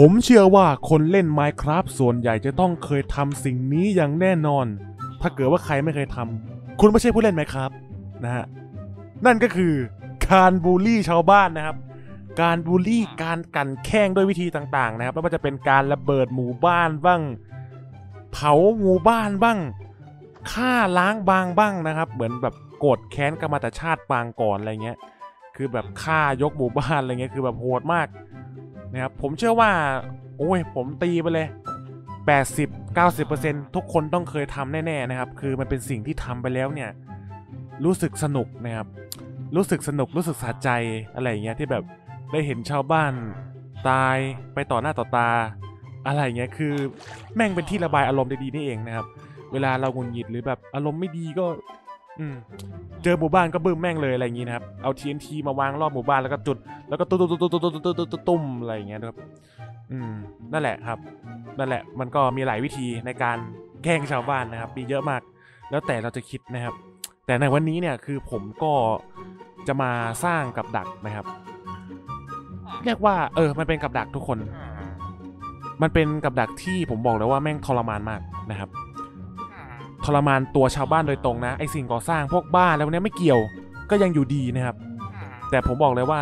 ผมเชื่อว่าคนเล่น Minecraft ส่วนใหญ่จะต้องเคยทำสิ่งนี้อย่างแน่นอนถ้าเกิดว่าใครไม่เคยทำคุณไม่ใช่ผู้เล่น Minecraft นะฮะนั่นก็คือการบูลลี่ชาวบ้านนะครับการบูลลี่การกั่นแกล้งด้วยวิธีต่างๆนะครับไม่ว่าจะเป็นการระเบิดหมู่บ้านบ้างเผาหมู่บ้านบ้างฆ่าล้างบางบ้างนะครับเหมือนแบบโกรธแค้นกันมาแต่ชาติปางก่อนอะไรเงี้ยคือแบบฆ่ายกหมู่บ้านอะไรเงี้ยคือแบบโหดมากนะครับผมเชื่อว่าโอ้ยผมตีไปเลย 80-90% ทุกคนต้องเคยทำแน่ๆนะครับคือมันเป็นสิ่งที่ทำไปแล้วเนี่ยรู้สึกสนุกนะครับรู้สึกสนุกรู้สึกสะใจอะไรอย่างเงี้ยที่แบบได้เห็นชาวบ้านตายไปต่อหน้าต่อตาอะไรอย่างเงี้ยคือแม่งเป็นที่ระบายอารมณ์ดีๆนี่เองนะครับเวลาเราหงุดหงิดหรือแบบอารมณ์ไม่ดีก็เจอหมู่บ้านก็บึ้มแม่งเลยอะไรอย่างงี้นะครับเอา TNT มาวางรอบหมู่บ้านแล้วก็จุดแล้วก็ตุ้มอะไรอย่างเงี้ยนะครับนั่นแหละครับนั่นแหละมันก็มีหลายวิธีในการแกล้งชาวบ้านนะครับมีเยอะมากแล้วแต่เราจะคิดนะครับแต่ในวันนี้เนี่ยคือผมก็จะมาสร้างกับดักนะครับเรียกว่ามันเป็นกับดักทุกคนมันเป็นกับดักที่ผมบอกเลยว่าแม่งทรมานมากนะครับทรมานตัวชาวบ้านโดยตรงนะไอสิ่งก่อสร้างพวกบ้านแล้วเนี่ยไม่เกี่ยวก็ยังอยู่ดีนะครับแต่ผมบอกเลยว่า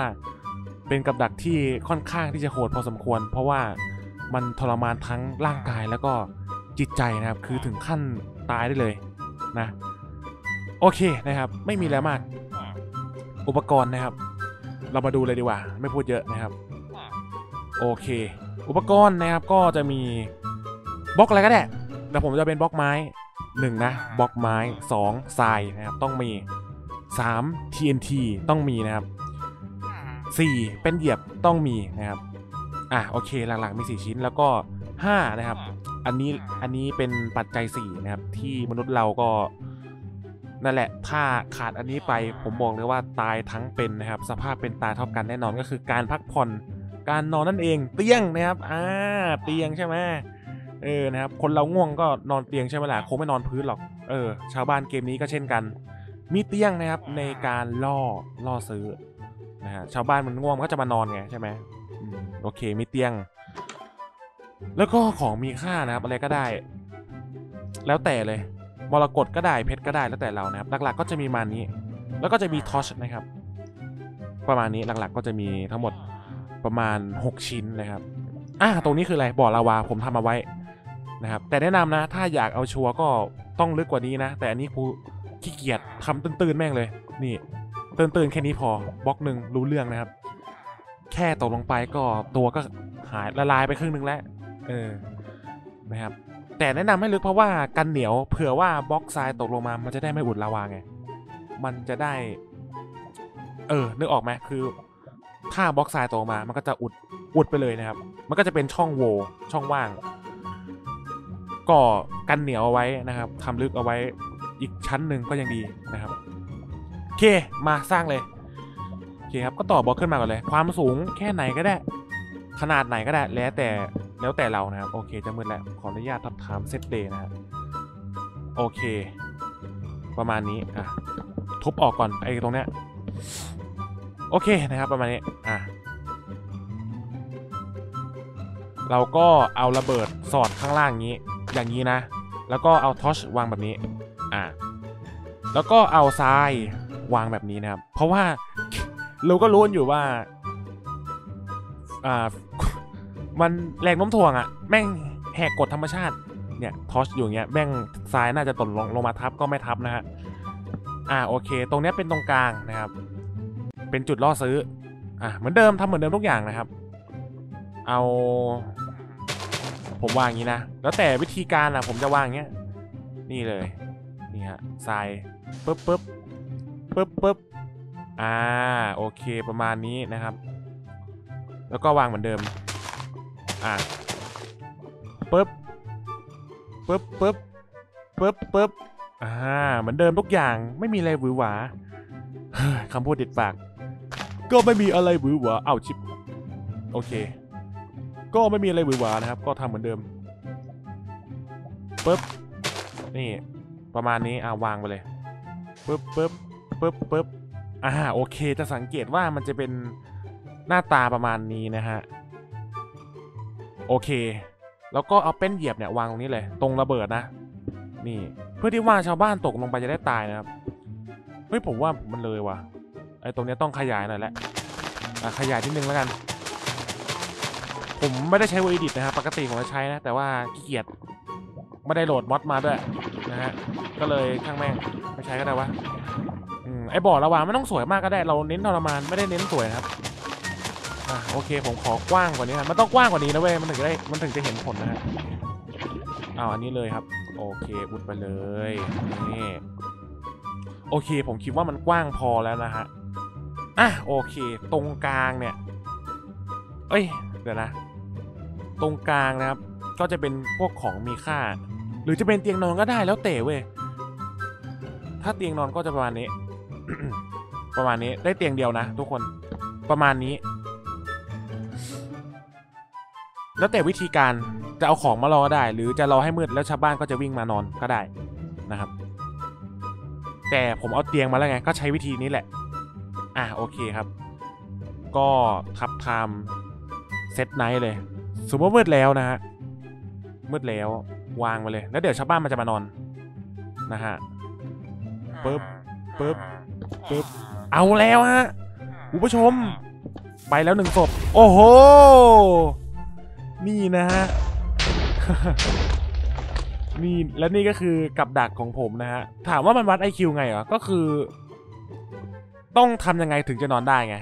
เป็นกับดักที่ค่อนข้างที่จะโหดพอสมควรเพราะว่ามันทรมานทั้งร่างกายแล้วก็จิตใจนะครับคือถึงขั้นตายได้เลยนะโอเคนะครับไม่มีอะไรมากอุปกรณ์นะครับเรามาดูเลยดีกว่าไม่พูดเยอะนะครับโอเคอุปกรณ์นะครับก็จะมีบล็อกอะไรก็ได้แต่ผมจะเป็นบล็อกไม้1นะบล็อกไม้2ทรายนะครับต้องมี3 TNT ต้องมีนะครับ4เป็นเหยียบต้องมีนะครับโอเคหลักๆมี4ชิ้นแล้วก็5นะครับอันนี้เป็นปัจจัย4นะครับที่มนุษย์เราก็นั่นแหละถ้าขาดอันนี้ไปผมบอกเลยว่าตายทั้งเป็นนะครับสภาพเป็นตายเท่ากันแน่นอนก็คือการพักผ่อนการนอนนั่นเองเตียงนะครับเตียงใช่ไหมนะครับคนเราง่วงก็นอนเตียงใช่ไหมล่ะคงไม่นอนพื้นหรอกชาวบ้านเกมนี้ก็เช่นกันมีเตียงนะครับในการล่อซื้อนะฮะชาวบ้านมันง่วงก็จะมานอนไงใช่ไหมโอเคมีเตียงแล้วก็ของมีค่านะครับอะไรก็ได้แล้วแต่เลยมรกตก็ได้เพชรก็ได้แล้วแต่เรานะครับหลักๆก็จะมีมานี้แล้วก็จะมีทอชนะครับประมาณนี้หลักๆก็จะมีทั้งหมดประมาณ6ชิ้นนะครับตรงนี้คืออะไรบ่อลาวาผมทำมาไว้นะครับแต่แนะนำนะถ้าอยากเอาชัวร์ก็ต้องลึกกว่านี้นะแต่อันนี้กูขี้เกียจทำตื้นๆแม่งเลยนี่ตื้นๆแค่นี้พอบล็อกหนึ่งรู้เรื่องนะครับแค่ตกลงไปก็ตัวก็หายละลายไปครึ่งนึงแล้วนะครับแต่แนะนำให้ลึกเพราะว่ากันเหนียวเผื่อว่าบล็อกทรายตกลงมามันจะได้ไม่อุดลาวาไงมันจะได้นึกออกไหมคือถ้าบล็อกทรายตกมามันก็จะอุดไปเลยนะครับมันก็จะเป็นช่องโหว่ช่องว่างก็กันเหนียวเอาไว้นะครับทำลึกเอาไว้อีกชั้นหนึ่งก็ยังดีนะครับโอเคมาสร้างเลยโอเคครับก็ต่อบล็อกขึ้นมาก่อนเลยความสูงแค่ไหนก็ได้ขนาดไหนก็ได้แล้วแต่เรานะครับโอเคจะมืดแล้วขออนุญาตทับทามเซตเดย์นะครับโอเคประมาณนี้ทุบออกก่อนไอ้ตรงเนี้ยโอเคนะครับประมาณนี้เราก็เอาระเบิดสอดข้างล่างนี้อย่างนี้นะแล้วก็เอาทอชวางแบบนี้แล้วก็เอาทรายวางแบบนี้นะครับเพราะว่าเราก็รู้อยู่ว่ามันแรงน้มถ่วงแม่งแหกกฎธรรมชาติเนี่ยทอชอยู่เงี้ยแม่งทรายน่าจะตกลงมาทับก็ไม่ทับนะฮะโอเคตรงนี้เป็นตรงกลางนะครับเป็นจุดล่อซื้อเหมือนเดิมทำเหมือนเดิมทุกอย่างนะครับเอาผมวางอย่างนี้นะแล้วแต่วิธีการผมจะวางอย่างเงี้ยนี่เลยนี่ฮะทรายปึ๊บโอเคประมาณนี้นะครับแล้วก็วางเหมือนเดิมปึ๊บเหมือนเดิมทุกอย่างไม่มีอะไรหวือหวาคำพูดติดปากก็ไม่มีอะไรหวือหวาเอาชิปโอเคก็ไม่มีอะไรหวือหวานะครับก็ทำเหมือนเดิมปึ๊บนี่ประมาณนี้วางไปเลยปึ๊บโอเคจะสังเกตว่ามันจะเป็นหน้าตาประมาณนี้นะฮะ โอเคแล้วก็เอาเป็นเหยียบเนี่ยวางตรงนี้เลยตรงระเบิดนะนี่เพื่อที่ว่าชาวบ้านตกลงไปจะได้ตายนะครับเฮ้ยผมว่ามันเลยว่ะไอ้ตรงนี้ต้องขยายหน่อยแหละขยายนิดนึงแล้วกันผมไม่ได้ใช้วีดิตนะครับปกติผมจะใช้นะแต่ว่าขี้เกียจไม่ได้โหลดมอดมาด้วยนะฮะก็เลยช่างแม่งไม่ใช้ก็ได้วะไอ้บ่อระวางไม่ต้องสวยมากก็ได้เราเน้นทรมานไม่ได้เน้นสวยครับโอเคผมขอกว้างกว่านี้นะมันต้องกว้างกว่านี้นะเว้ยมันถึงจะเห็นผลนะฮะเอาอันนี้เลยครับโอเคอุดไปเลยนี่โอเคผมคิดว่ามันกว้างพอแล้วนะฮะอ่ะโอเคตรงกลางเนี่ยเอ้ยเดี๋ยวนะตรงกลางนะครับก็จะเป็นพวกของมีค่าหรือจะเป็นเตียงนอนก็ได้แล้วเตะเว้ยถ้าเตียงนอนก็จะประมาณนี้ ประมาณนี้ได้เตียงเดียวนะทุกคนประมาณนี้แล้วแต่วิธีการจะเอาของมารอได้หรือจะรอให้มืดแล้วชาวบ้านก็จะวิ่งมานอนก็ได้นะครับแต่ผมเอาเตียงมาแล้วไงก็ใช้วิธีนี้แหละอ่ะโอเคครับก็ขับทามเซตไนท์เลยสมมติมืดแล้วนะฮะมืดแล้ววางไปเลยแล้วเดี๋ยวชาวบ้านมันจะมานอนนะฮะปึ๊บเอาแล้วฮะคุณผู้ชมไปแล้วหนึ่งศพโอ้โหนี่นะฮะนี่และนี่ก็คือกับดักของผมนะฮะถามว่ามันวัด IQ ไงอ่ะก็คือต้องทำยังไงถึงจะนอนได้ไง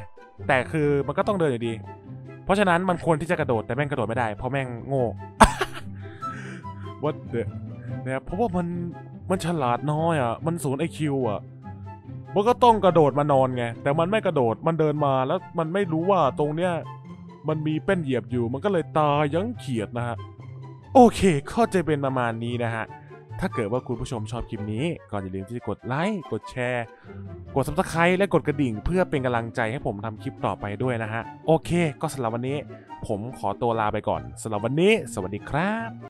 แต่คือมันก็ต้องเดินอยู่ดีเพราะฉะนั้นมันควรที่จะกระโดดแต่แม่งกระโดดไม่ได้เพราะแม่งโง่ What the เนี่ยเพราะว่ามันฉลาดน้อยอ่ะมันศูนย์ IQ อ่ะมันก็ต้องกระโดดมานอนไงแต่มันไม่กระโดดมันเดินมาแล้วมันไม่รู้ว่าตรงเนี้ยมันมีเป็นเหยียบอยู่มันก็เลยตายยั้งเขียดนะฮะโอเคก็จะเป็นประมาณนี้นะฮะถ้าเกิดว่าคุณผู้ชมชอบคลิปนี้ก็อย่าลืมที่จะกดไลค์กดแชร์กด Subscribe และกดกระดิ่งเพื่อเป็นกำลังใจให้ผมทำคลิปต่อไปด้วยนะฮะโอเคก็สำหรับวันนี้ผมขอตัวลาไปก่อนสำหรับวันนี้สวัสดีครับ